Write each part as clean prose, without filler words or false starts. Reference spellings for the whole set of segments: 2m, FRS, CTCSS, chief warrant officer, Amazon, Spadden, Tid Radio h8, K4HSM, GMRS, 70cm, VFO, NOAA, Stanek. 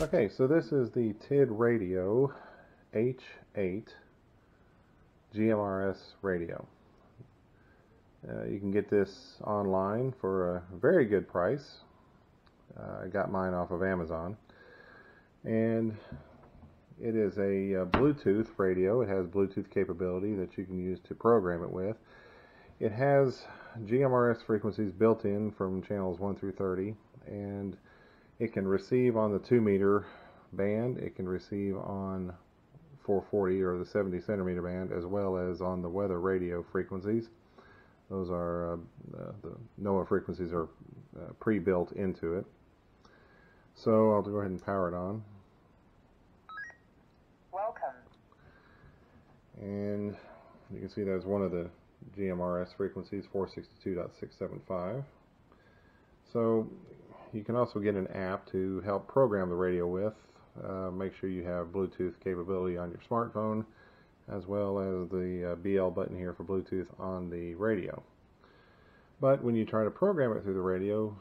Okay, so this is the Tid Radio h8 GMRS radio. You can get this online for a very good price. I got mine off of Amazon, and it is a Bluetooth radio. It has Bluetooth capability that you can use to program it with. It has GMRS frequencies built in from channels 1 through 30, and it can receive on the 2-meter band. It can receive on 440 or the 70 centimeter band, as well as on the weather radio frequencies. Those are the NOAA frequencies are pre-built into it. So I'll go ahead and power it on. Welcome. And you can see that's one of the GMRS frequencies, 462.675. So you can also get an app to help program the radio with. Make sure you have Bluetooth capability on your smartphone, as well as the BL button here for Bluetooth on the radio. But when you try to program it through the radio,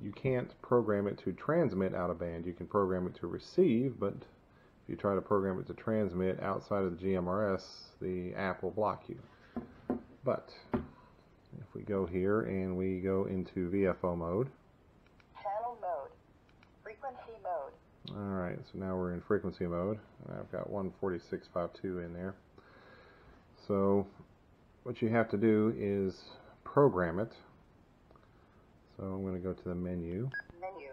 you can't program it to transmit out of band. You can program it to receive, but if you try to program it to transmit outside of the GMRS, the app will block you. But if we go here and we go into VFO mode, channel mode, frequency mode. Alright, so now we're in frequency mode. I've got 146.52 in there. So what you have to do is program it. So I'm going to go to the menu. Menu.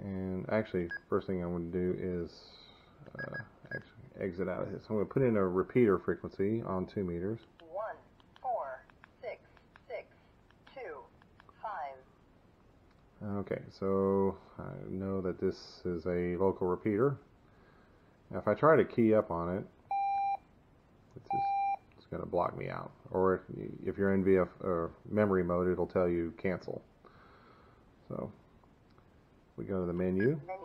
And actually, first thing I'm going to do is exit out of this. I'm going to put in a repeater frequency on 2 meters. 1, 4, 6, 6, 2, 5. Okay, so I know that this is a local repeater. Now, if I try to key up on it, it's going to block me out. Or if you're in VF or memory mode, it'll tell you cancel. So we go to the menu. Menu.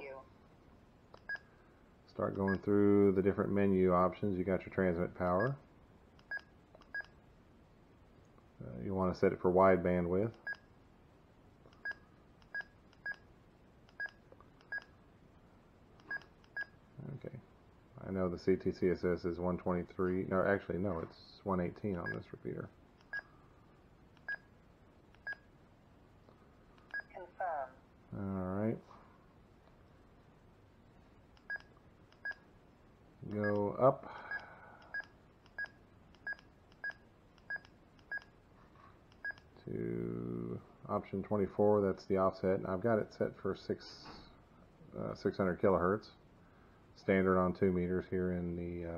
Start going through the different menu options. You got your transmit power. You want to set it for wide bandwidth. Okay, I know the CTCSS is 123. No, actually, no, it's 118 on this repeater. Confirm. All right. Go up. To option 24, that's the offset. And I've got it set for 600 kilohertz. Standard on 2 meters here in the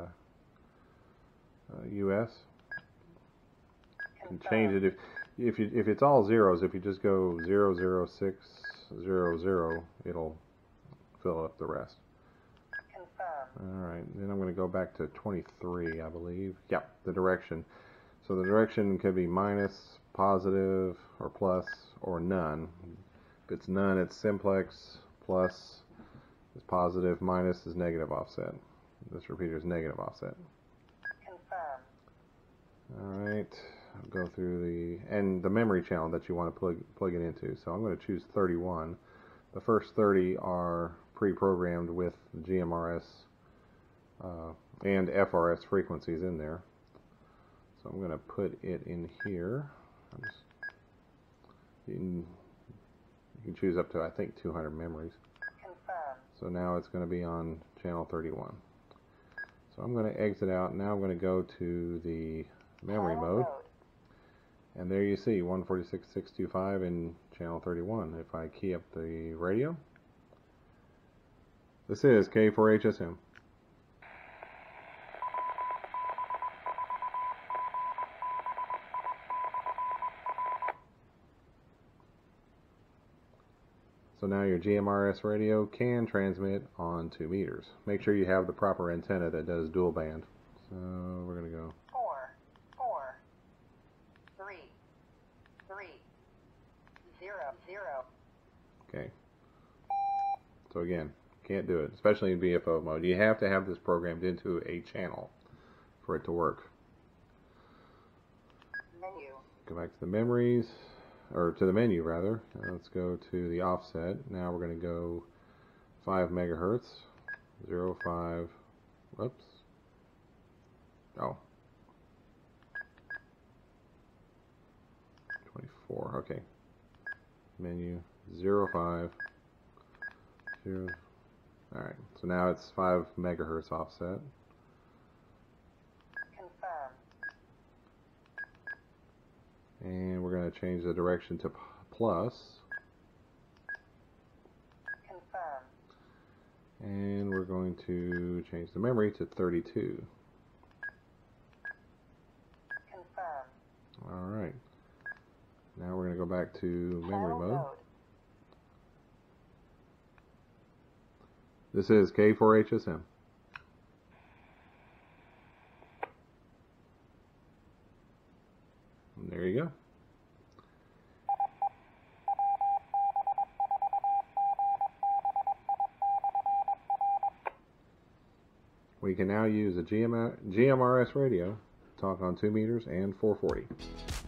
US. You can change it if it's all zeros. If you just go 0, 0, 6, 0, 0, it'll fill up the rest. Alright, then I'm going to go back to 23, I believe. Yeah, the direction. So the direction could be minus, positive, or plus, or none. If it's none, it's simplex, plus is positive, minus is negative offset. This repeater is negative offset. Confirm. Alright, I'll go through the, and the memory channel that you want to plug it into. So I'm going to choose 31. The first 30 are pre-programmed with GMRS and FRS frequencies in there. So I'm going to put it in here. You can choose up to, I think, 200 memories. Confirm. So now it's going to be on channel 31. So I'm going to exit out. Now I'm going to go to the memory mode. And there you see 146.625 in channel 31. If I key up the radio, this is K4HSM. So now your GMRS radio can transmit on 2 meters. Make sure you have the proper antenna that does dual band. So we're going to go 4, 4, 3, 3, 0, 0. Okay. So again, can't do it, especially in VFO mode. You have to have this programmed into a channel for it to work. Menu. Go back to the memories. Or to the menu rather. Let's go to the offset. Now we're going to go 5 megahertz, 0.5. Whoops. Oh. 24. Okay. Menu 0.5. All right. So now it's 5 megahertz offset. Confirm. And we're going to change the direction to plus. And we're going to change the memory to 32. Confirm. All right. Now we're going to go back to memory mode. This is K4HSM. And there you go. We can now use a GMRS radio to talk on 2 meters and 440.